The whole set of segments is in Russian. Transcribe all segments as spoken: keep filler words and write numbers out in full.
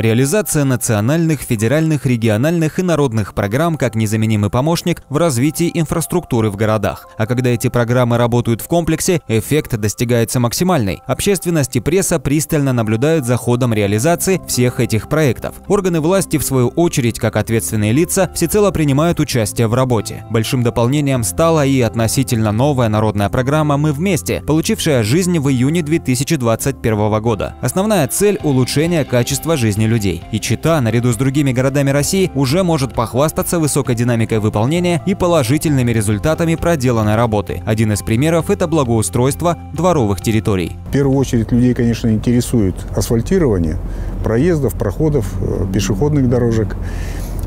Реализация национальных, федеральных, региональных и народных программ как незаменимый помощник в развитии инфраструктуры в городах. А когда эти программы работают в комплексе, эффект достигается максимальный. Общественность и пресса пристально наблюдают за ходом реализации всех этих проектов. Органы власти, в свою очередь, как ответственные лица, всецело принимают участие в работе. Большим дополнением стала и относительно новая народная программа «Мы вместе», получившая жизнь в июне две тысячи двадцать первого года. Основная цель – улучшение качества жизни людей. И Чита, наряду с другими городами России, уже может похвастаться высокой динамикой выполнения и положительными результатами проделанной работы. Один из примеров – это благоустройство дворовых территорий. В первую очередь людей, конечно, интересует асфальтирование проездов, проходов, пешеходных дорожек.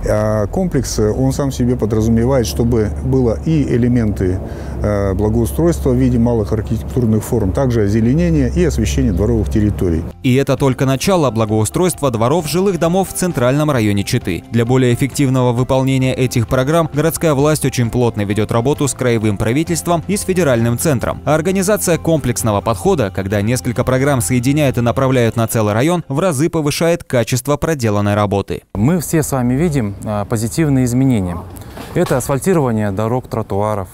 А комплекс, он сам себе подразумевает, чтобы было и элементы благоустройства в виде малых архитектурных форм, также озеленение и освещение дворовых территорий. И это только начало благоустройства дворов жилых домов в центральном районе Читы. Для более эффективного выполнения этих программ городская власть очень плотно ведет работу с краевым правительством и с федеральным центром. А организация комплексного подхода, когда несколько программ соединяют и направляют на целый район, в разы повышает качество проделанной работы. Мы все с вами видим позитивные изменения. Это асфальтирование дорог, тротуаров,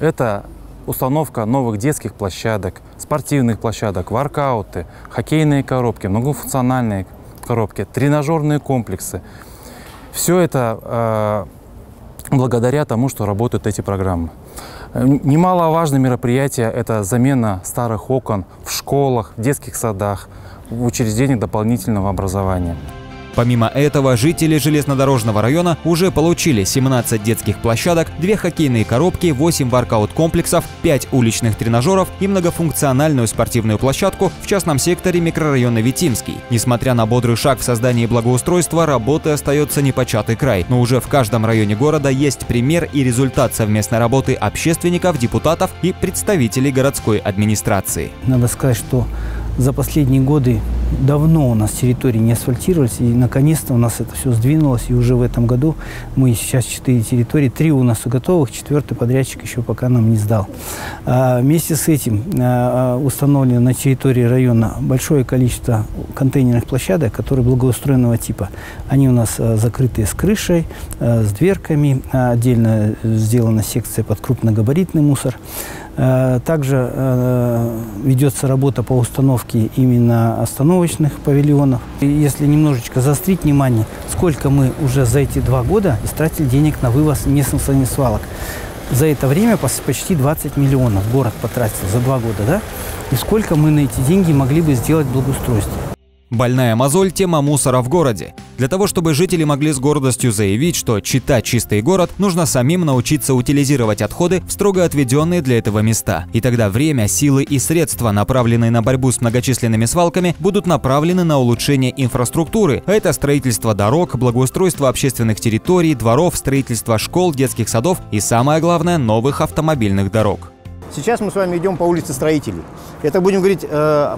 это установка новых детских площадок, спортивных площадок, воркауты, хоккейные коробки, многофункциональные коробки, тренажерные комплексы. Все это э, благодаря тому, что работают эти программы. Немаловажное мероприятие – это замена старых окон в школах, в детских садах, в учреждениях дополнительного образования. Помимо этого, жители железнодорожного района уже получили семнадцать детских площадок, две хоккейные коробки, восемь воркаут-комплексов, пять уличных тренажеров и многофункциональную спортивную площадку в частном секторе микрорайона Витимский. Несмотря на бодрый шаг в создании благоустройства, работы остается непочатый край. Но уже в каждом районе города есть пример и результат совместной работы общественников, депутатов и представителей городской администрации. Надо сказать, что за последние годы давно у нас территории не асфальтировались, и наконец-то у нас это все сдвинулось, и уже в этом году мы сейчас четыре территории, три у нас у готовых, четвертый подрядчик еще пока нам не сдал. А вместе с этим а, установлено на территории района большое количество контейнерных площадок, которые благоустроенного типа. Они у нас а, закрытые с крышей, а, с дверками, а, отдельно сделана секция под крупногабаритный мусор. Также э, ведется работа по установке именно остановочных павильонов. И если немножечко заострить внимание, сколько мы уже за эти два года истратили денег на вывоз несанкционированных свалок. За это время почти двадцать миллионов город потратил за два года, да? И сколько мы на эти деньги могли бы сделать благоустройство. Больная мозоль – тема мусора в городе. Для того, чтобы жители могли с гордостью заявить, что Чита – чистый город, нужно самим научиться утилизировать отходы в строго отведенные для этого места. И тогда время, силы и средства, направленные на борьбу с многочисленными свалками, будут направлены на улучшение инфраструктуры. А это строительство дорог, благоустройство общественных территорий, дворов, строительство школ, детских садов и, самое главное, новых автомобильных дорог. Сейчас мы с вами идем по улице Строителей. Это, будем говорить,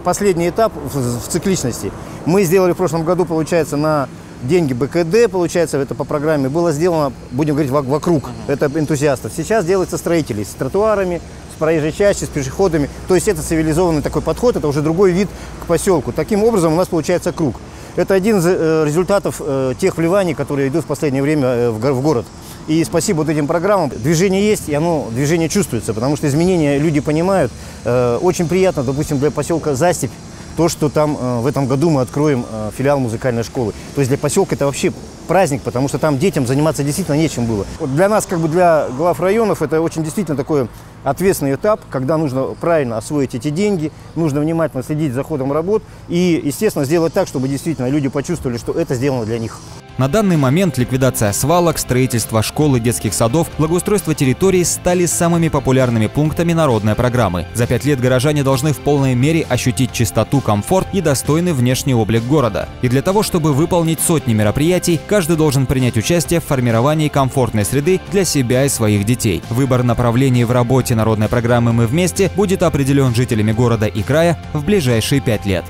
последний этап в цикличности. Мы сделали в прошлом году, получается, на деньги БКД, получается, это по программе было сделано, будем говорить, вокруг. Это энтузиастов. Сейчас делается Строителей с тротуарами, с проезжей частью, с пешеходами. То есть это цивилизованный такой подход, это уже другой вид к поселку. Таким образом у нас получается круг. Это один из результатов тех вливаний, которые идут в последнее время в город. И спасибо вот этим программам. Движение есть, и оно, движение чувствуется, потому что изменения люди понимают. Очень приятно, допустим, для поселка Застепь, то, что там в этом году мы откроем филиал музыкальной школы. То есть для поселка это вообще праздник, потому что там детям заниматься действительно нечем было. Вот для нас, как бы для глав районов, это очень действительно такой ответственный этап, когда нужно правильно освоить эти деньги, нужно внимательно следить за ходом работ и, естественно, сделать так, чтобы действительно люди почувствовали, что это сделано для них. На данный момент ликвидация свалок, строительство школ и детских садов, благоустройство территорий стали самыми популярными пунктами народной программы. За пять лет горожане должны в полной мере ощутить чистоту, комфорт и достойный внешний облик города. И для того, чтобы выполнить сотни мероприятий, каждый должен принять участие в формировании комфортной среды для себя и своих детей. Выбор направлений в работе народной программы «Мы вместе» будет определен жителями города и края в ближайшие пять лет.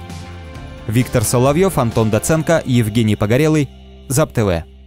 Виктор Соловьев, Антон Доценко, Евгений Погорелый. ЗАП ТВ.